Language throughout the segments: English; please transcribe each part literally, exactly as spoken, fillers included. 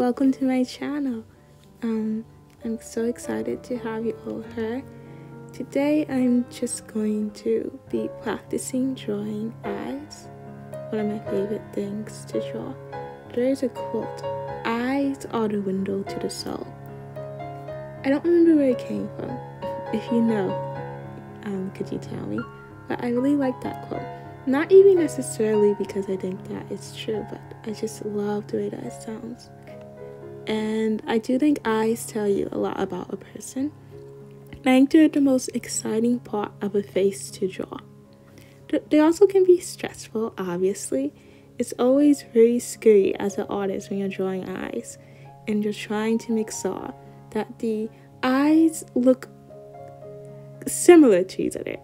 welcome to my channel. um I'm so excited to have you all here. Today I'm just going to be practicing drawing eyes, one of my favorite things to draw. There's a quote, eyes are the window to the soul. I don't remember where it came from. If you know, um, could you tell me? But I really like that quote. Not even necessarily because I think that it's true, but I just love the way that it sounds. And I do think eyes tell you a lot about a person. I think they're the most exciting part of a face to draw. They also can be stressful, obviously. It's always really scary as an artist when you're drawing eyes and you're trying to make sure that the eyes look similar to each other.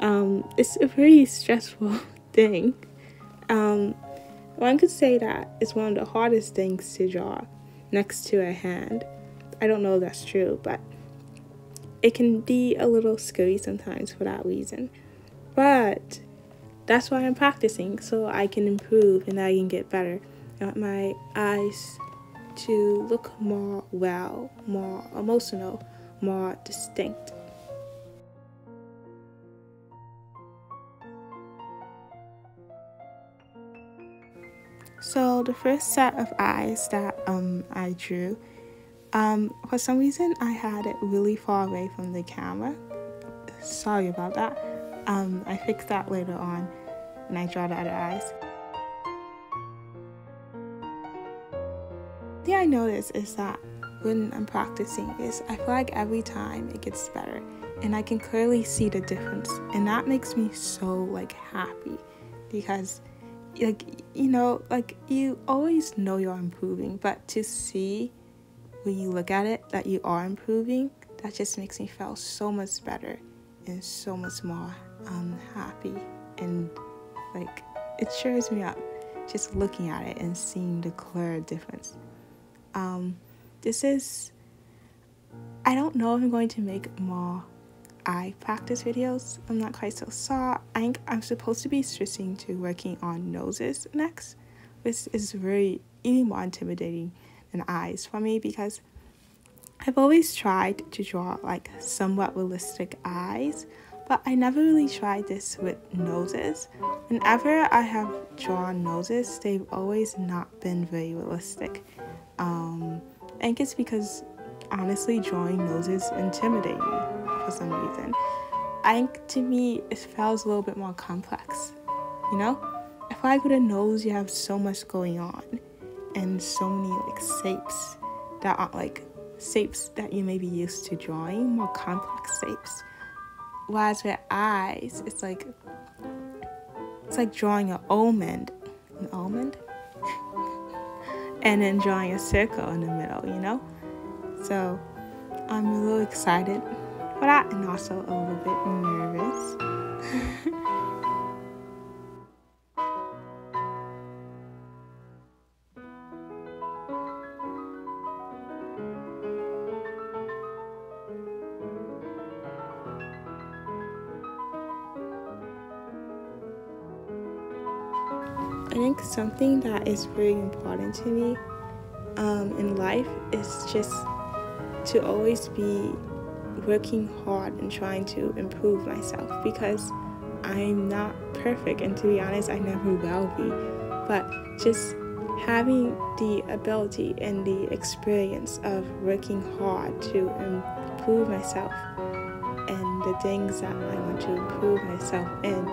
Um, it's a very stressful thing. Um, one could say that it's one of the hardest things to draw next to a hand. I don't know if that's true, but it can be a little scary sometimes for that reason. But that's why I'm practicing, so I can improve and I can get better. I want my eyes to look more well, more emotional, more distinct. So the first set of eyes that um, I drew, um, for some reason I had it really far away from the camera. Sorry about that. Um, I fixed that later on when I draw the other eyes. The thing I notice is that when I'm practicing is I feel like every time it gets better and I can clearly see the difference, and that makes me so like happy, because like, you know, like you always know you're improving, but to see when you look at it that you are improving, that just makes me feel so much better and so much more um, happy, and like it cheers me up just looking at it and seeing the clear difference. Um, this is, I don't know if I'm going to make more eye practice videos. I'm not quite so sure. I think I'm supposed to be switching to working on noses next, which is very even more intimidating than eyes for me, because I've always tried to draw like somewhat realistic eyes, but I never really tried this with noses. Whenever I have drawn noses, they've always not been very realistic. Um, I think it's because honestly drawing noses intimidates me for some reason. I think to me it feels a little bit more complex, you know? I feel like with a nose you have so much going on and so many like shapes that aren't like shapes that you may be used to drawing, more complex shapes. Whereas with eyes, it's like it's like drawing an almond. An almond? And then drawing a circle in the middle, you know? So I'm a little excited for that, and also a little bit nervous. I think something that is very important to me um, in life is just to always be working hard and trying to improve myself, because I'm not perfect, and to be honest I never will be, but just having the ability and the experience of working hard to improve myself and the things that I want to improve myself in,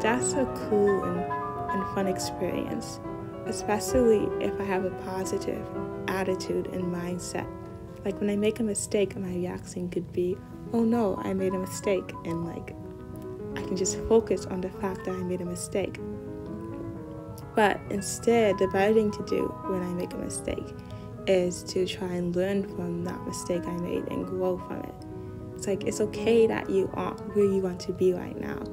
that's a cool and and fun experience, especially if I have a positive attitude and mindset. Like when I make a mistake, my reaction could be, oh no, I made a mistake, and like I can just focus on the fact that I made a mistake. But instead, the better thing to do when I make a mistake is to try and learn from that mistake I made and grow from it. It's like, it's okay that you aren't where you want to be right now.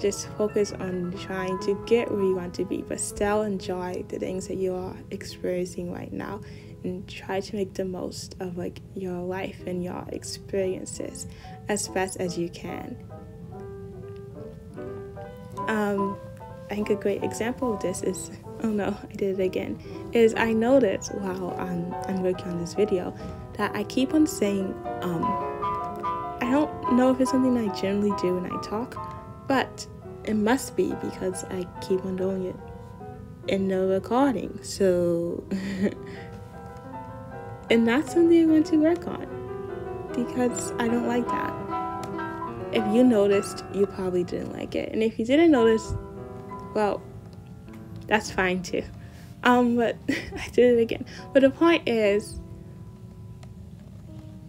Just focus on trying to get where you want to be, but still enjoy the things that you are experiencing right now, and try to make the most of like your life and your experiences as best as you can. um I think a great example of this is, oh no, I did it again, is I noticed while I'm, I'm working on this video that I keep on saying, um, I don't know if it's something I generally do when I talk, but it must be because I keep on doing it in the recording, so... And that's something I'm going to work on because I don't like that. If you noticed, you probably didn't like it. And if you didn't notice, well, that's fine too. Um, but I did it again. But the point is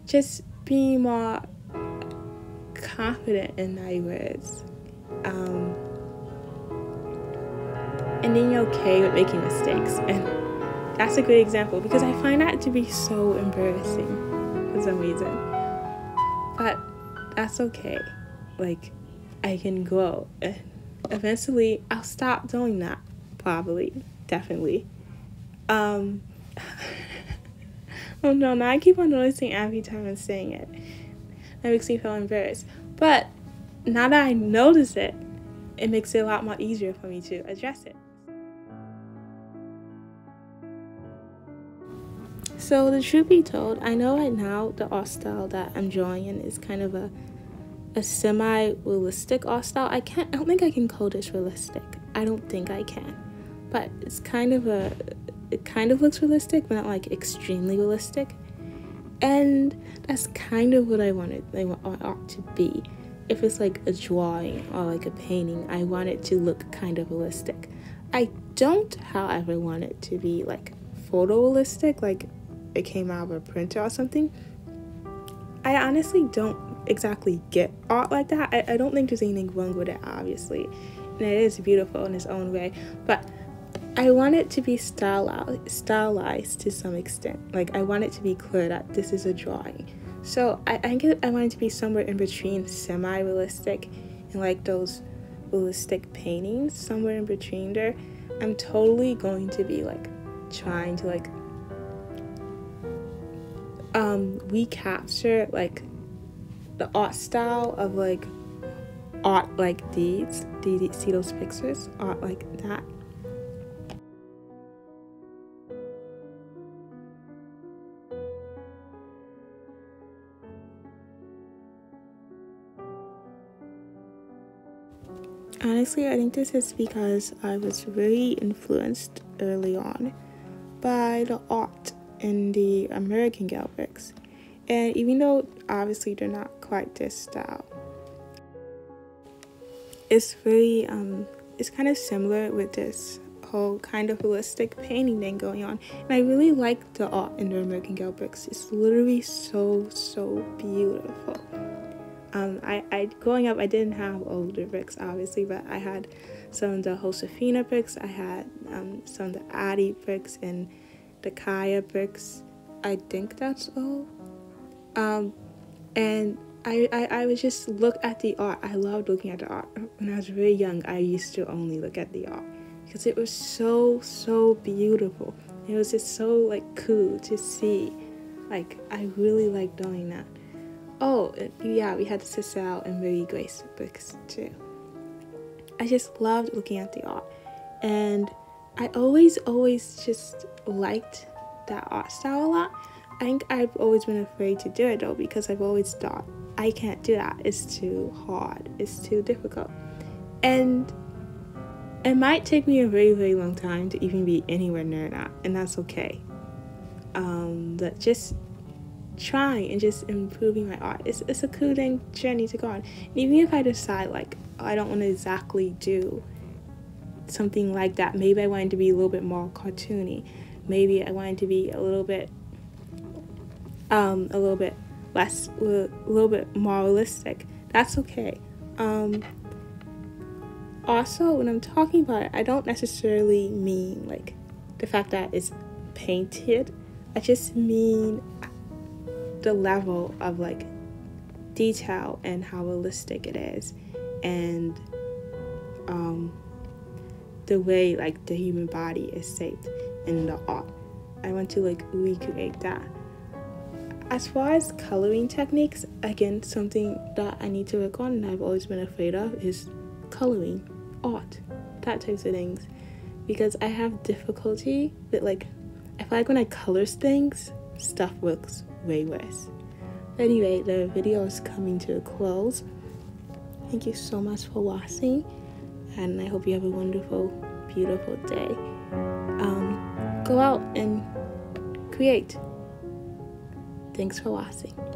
just being more confident in my words. Um, and being okay with making mistakes. And that's a great example because I find that to be so embarrassing for some reason. But that's okay. Like, I can grow. Eventually, I'll stop doing that. Probably. Definitely. Um, oh no, now I keep on noticing every time I'm saying it. That makes me feel embarrassed. But now that I notice it, it makes it a lot more easier for me to address it. So the truth be told, I know right now the art style that I'm drawing in is kind of a a semi-realistic art style. I can't I don't think I can call this realistic. I don't think I can. But it's kind of a it kind of looks realistic, but not like extremely realistic. And that's kind of what I wanted I want art to be. If it's like a drawing or like a painting, I want it to look kind of realistic. I don't, however, want it to be like photorealistic, like it came out of a printer or something. I honestly don't exactly get art like that. I, I don't think there's anything wrong with it, obviously, and it is beautiful in its own way, but I want it to be stylized, stylized to some extent. Like, I want it to be clear that this is a drawing. So I, I think I want it to be somewhere in between semi-realistic and like those realistic paintings, somewhere in between there. I'm totally going to be like trying to like um recapture like the art style of like art like these. Do you see those pictures? Art like that. Honestly, I think this is because I was really influenced early on by the art in the American Galworks, and even though obviously they're not quite this style, it's really um it's kind of similar with this whole kind of realistic painting thing going on. And I really like the art in the American Galworks. It's literally so so beautiful. Um, I, I growing up, I didn't have older bricks, obviously, but I had some of the Josefina bricks, I had um, some of the Addie bricks and the Kaya bricks. I think that's all. Um, and I, I, I would just look at the art. I loved looking at the art. When I was really young, I used to only look at the art because it was so, so beautiful. It was just so, like, cool to see. Like, I really liked doing that. Oh, yeah, we had the Cecile and Mary Grace books too. I just loved looking at the art. And I always, always just liked that art style a lot. I think I've always been afraid to do it though because I've always thought, I can't do that. It's too hard. It's too difficult. And it might take me a very, very long time to even be anywhere near that. And that's okay. Um, but just... trying and just improving my art, it's, it's a cool thing, journey to go on. And even if I decide like I don't want to exactly do something like that, maybe I want it to be a little bit more cartoony, maybe I want it to be a little bit um a little bit less a little bit more realistic, that's okay. Um also, when I'm talking about it, I don't necessarily mean like the fact that it's painted. I just mean the level of like detail and how realistic it is, and um the way like the human body is shaped in the art. I want to like recreate that. As far as coloring techniques, again, something that I need to work on and I've always been afraid of is coloring art. that types of things, because I have difficulty that, like, I feel like when I colors things, stuff looks way worse. Anyway, the video is coming to a close. Thank you so much for watching, and I hope you have a wonderful, beautiful day. Um, go out and create. Thanks for watching.